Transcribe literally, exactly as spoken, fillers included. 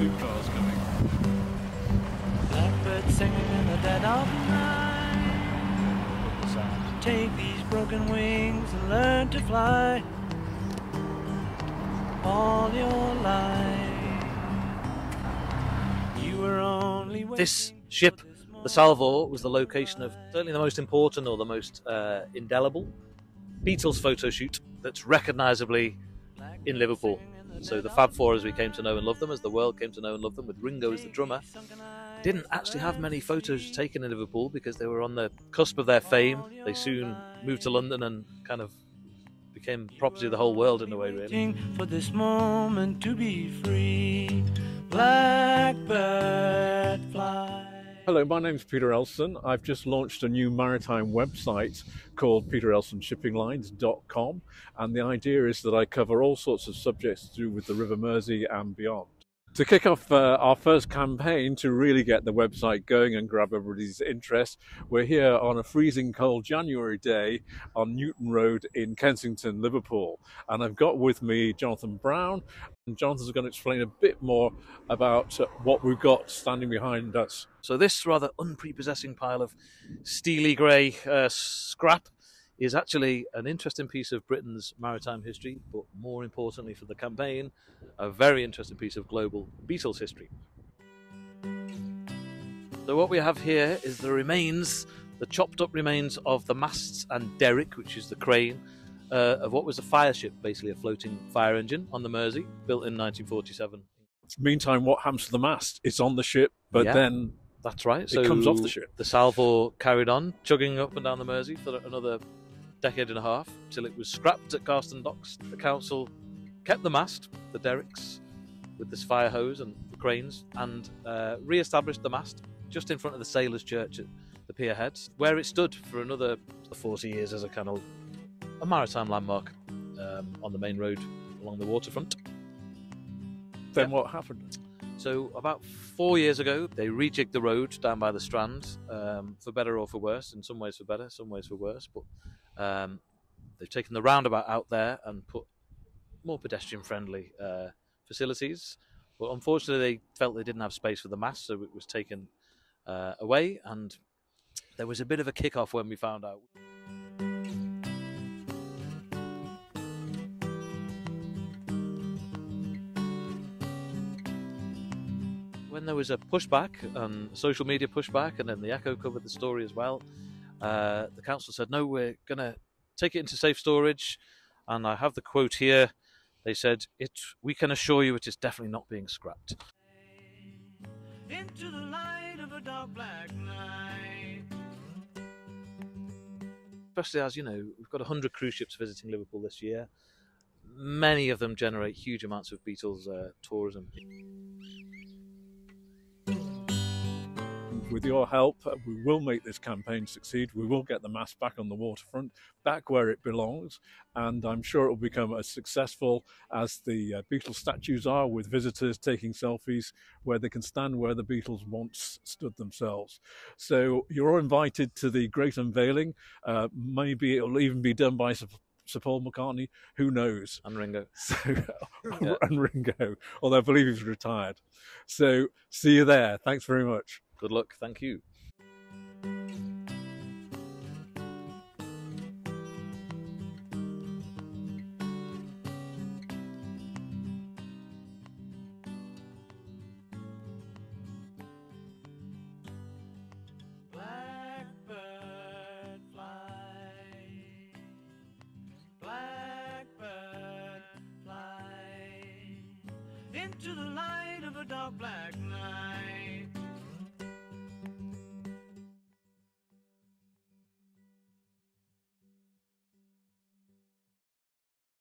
two cars coming. Blackbird singing in the dead of night. Take these broken wings and learn to fly all your life. You were only waiting. This ship, the Salvor, was the location of certainly the most important or the most uh, indelible Beatles photo shoot that's recognisably in Liverpool. So the Fab Four, as we came to know and love them, as the world came to know and love them, with Ringo as the drummer, didn't actually have many photos taken in Liverpool because they were on the cusp of their fame. They soon moved to London and kind of became property of the whole world in a way, really. For this moment to be free, Blackbird fly. Hello, my name's Peter Elson. I've just launched a new maritime website called Peter Elson Shipping Lines dot com, and the idea is that I cover all sorts of subjects to do with the River Mersey and beyond. To kick off uh, our first campaign to really get the website going and grab everybody's interest, we're here on a freezing cold January day on Newton Road in Kensington, Liverpool. And I've got with me Jonathan Brown, and Jonathan's going to explain a bit more about what we've got standing behind us. So this rather unprepossessing pile of steely grey uh, scrap is actually an interesting piece of Britain's maritime history, but more importantly for the campaign, a very interesting piece of global Beatles history. So what we have here is the remains, the chopped up remains of the masts and derrick, which is the crane, uh, of what was a fire ship, basically a floating fire engine on the Mersey, built in nineteen forty-seven. Meantime, what happens to the mast? It's on the ship, but yeah. then... That's right. It so comes off the ship. The Salvor carried on, chugging up and down the Mersey for another decade and a half, till it was scrapped at Garston Docks. The council kept the mast, the derricks, with this fire hose and the cranes, and uh, re-established the mast just in front of the Sailors' Church at the Pierhead, where it stood for another forty years as a kind of a maritime landmark um, on the main road along the waterfront. Then yeah. What happened? So about four years ago, they rejigged the road down by the Strand, um, for better or for worse, in some ways for better, some ways for worse, but um, they've taken the roundabout out there and put more pedestrian-friendly uh, facilities. But unfortunately, they felt they didn't have space for the mast, so it was taken uh, away, and there was a bit of a kick-off when we found out. When there was a pushback, um, social media pushback, and then the Echo covered the story as well, uh, the council said, no, we're going to take it into safe storage. And I have the quote here. They said, "It. We can assure you it is definitely not being scrapped." Into the light of a dark black night. Especially as, you know, we've got one hundred cruise ships visiting Liverpool this year. Many of them generate huge amounts of Beatles uh, tourism. With your help, we will make this campaign succeed. We will get the mast back on the waterfront, back where it belongs, and I'm sure it will become as successful as the uh, Beatles statues are, with visitors taking selfies where they can stand where the Beatles once stood themselves. So you're all invited to the great unveiling. Uh, maybe it'll even be done by Sir Paul McCartney, who knows? And Ringo. So, yeah. And Ringo, although I believe he's retired. So see you there. Thanks very much. Good luck. Thank you. Into the light of a dark black night.